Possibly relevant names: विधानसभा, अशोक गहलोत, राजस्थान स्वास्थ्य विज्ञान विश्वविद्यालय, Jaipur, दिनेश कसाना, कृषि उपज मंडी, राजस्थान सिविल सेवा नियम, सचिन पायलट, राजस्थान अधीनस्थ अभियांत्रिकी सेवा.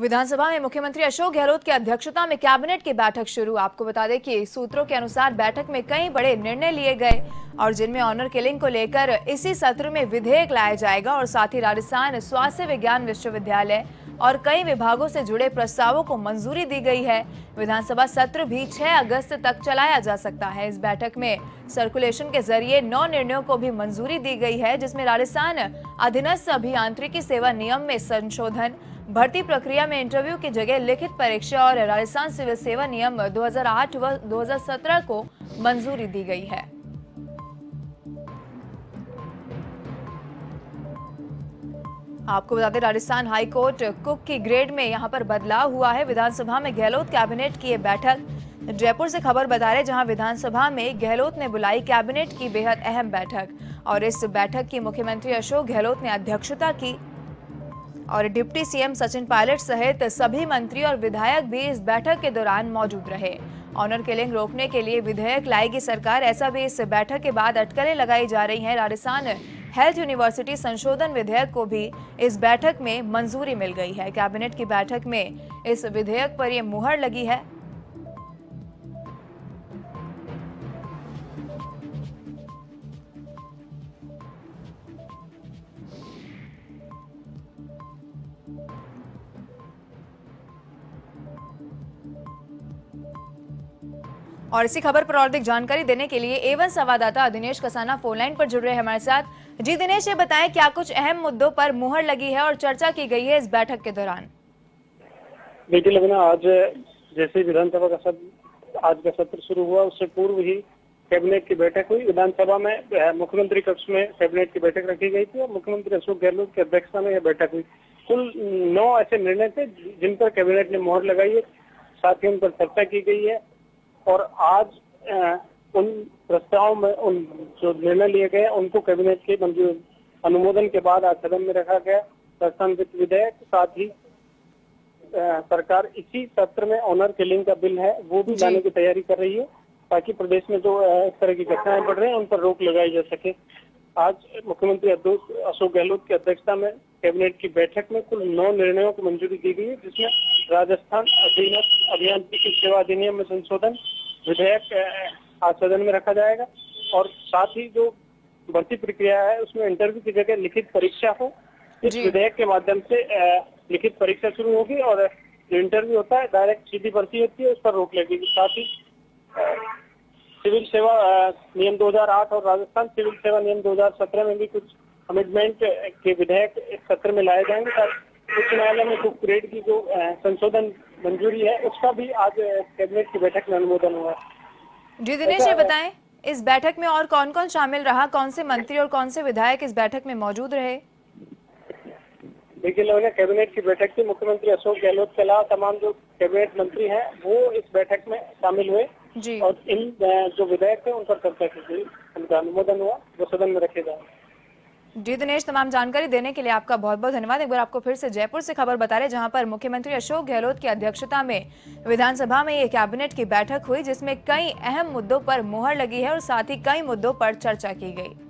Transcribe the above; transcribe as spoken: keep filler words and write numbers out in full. विधानसभा में मुख्यमंत्री अशोक गहलोत की अध्यक्षता में कैबिनेट की बैठक शुरू। आपको बता दें कि सूत्रों के अनुसार बैठक में कई बड़े निर्णय लिए गए और जिनमें ऑनर किलिंग को लेकर इसी सत्र में विधेयक लाया जाएगा और साथ ही राजस्थान स्वास्थ्य विज्ञान विश्वविद्यालय और कई विभागों से जुड़े प्रस्तावों को मंजूरी दी गई है। विधानसभा सत्र भी छह अगस्त तक चलाया जा सकता है। इस बैठक में सर्कुलेशन के जरिए नौ निर्णयों को भी मंजूरी दी गई है, जिसमें राजस्थान अधीनस्थ अभियांत्रिकी सेवा नियम में संशोधन, भर्ती प्रक्रिया में इंटरव्यू की जगह लिखित परीक्षा और राजस्थान सिविल सेवा नियम दो हज़ार आठ व दो हज़ार सत्रह को मंजूरी दी गई है। आपको बता दें, राजस्थान हाईकोर्ट कुक की ग्रेड में यहां पर बदलाव हुआ है। विधानसभा में गहलोत कैबिनेट की बैठक। जयपुर से खबर बता रहे, जहां विधानसभा में गहलोत ने बुलाई कैबिनेट की बेहद अहम बैठक और इस बैठक की मुख्यमंत्री अशोक गहलोत ने अध्यक्षता की और डिप्टी सीएम सचिन पायलट सहित सभी मंत्री और विधायक भी इस बैठक के दौरान मौजूद रहे। ऑनर किलिंग रोकने के लिए विधेयक लाएगी सरकार, ऐसा भी इस बैठक के बाद अटकलें लगाई जा रही हैं। राजस्थान हेल्थ यूनिवर्सिटी संशोधन विधेयक को भी इस बैठक में मंजूरी मिल गई है। कैबिनेट की बैठक में इस विधेयक पर यह मुहर लगी है। और इसी खबर पर और अधिक जानकारी देने के लिए एवन संवाददाता दिनेश कसाना फोनलाइन पर जुड़ रहे हैं हमारे साथ। जी दिनेश, ये बताएं, क्या कुछ अहम मुद्दों पर मुहर लगी है और चर्चा की गई है इस बैठक के दौरान? बिल्कुल लवना, आज जैसे विधानसभा का सत्र आज का सत्र शुरू हुआ, उससे पूर्व ही कैबिनेट की बैठक हुई। विधानसभा में मुख्यमंत्री कक्ष में कैबिनेट की बैठक रखी गई थी और मुख्यमंत्री अशोक गहलोत की अध्यक्षता में यह बैठक हुई। कुल नौ ऐसे निर्णय थे जिन पर कैबिनेट ने मुहर लगाई है, साथ ही उन पर चर्चा की गई है। और आज उन प्रस्ताव में उन जो निर्णय लिए गए उनको कैबिनेट के मंजूर अनुमोदन के बाद आज सदन में रखा गया। राजस्थान वित्त विधेयक, साथ ही सरकार इसी सत्र में ऑनर किलिंग का बिल है वो भी लाने की तैयारी कर रही है, ताकि प्रदेश में जो इस तरह की घटनाएं बढ़ रही हैं उन पर रोक लगाई जा सके। आज मुख्यमंत्री अशोक गहलोत की अध्यक्षता में कैबिनेट की बैठक में कुल नौ निर्णयों को मंजूरी दी गई है, जिसमें राजस्थान अधीनस्थ अभियांत्रिकी सेवा अधिनियम में संशोधन विधेयक आज सदन में रखा जाएगा और साथ ही जो भर्ती प्रक्रिया है उसमें इंटरव्यू की जगह लिखित परीक्षा हो, इस विधेयक के माध्यम से लिखित परीक्षा शुरू होगी और जो इंटरव्यू होता है डायरेक्ट सीधी भर्ती होती है उस पर रोक लगेगी। साथ ही सिविल सेवा नियम दो हज़ार आठ और राजस्थान सिविल सेवा नियम दो हज़ार सत्रह में भी कुछ अमेंडमेंट के विधेयक इस सत्र में लाए जाएंगे। उच्च न्यायालय में कुक ग्रेड की जो संशोधन मंजूरी है उसका भी आज कैबिनेट की बैठक में अनुमोदन हुआ। जी दिनेश, ये बताएं, इस बैठक में और कौन कौन शामिल रहा, कौन से मंत्री और कौन से विधायक इस बैठक में मौजूद रहे? देखिए लोगों ने कैबिनेट की बैठक में मुख्यमंत्री अशोक गहलोत के अलावा तमाम जो कैबिनेट मंत्री हैं वो इस बैठक में शामिल हुए और इन जो विधेयक थे उन पर चर्चा की गई, उनका अनुमोदन हुआ, वो सदन में रखे जाए। जी दिनेश, तमाम जानकारी देने के लिए आपका बहुत बहुत धन्यवाद। एक बार आपको फिर से जयपुर से खबर बता रहे, जहां पर मुख्यमंत्री अशोक गहलोत की अध्यक्षता में विधानसभा में ये कैबिनेट की बैठक हुई, जिसमें कई अहम मुद्दों पर मुहर लगी है और साथ ही कई मुद्दों पर चर्चा की गई।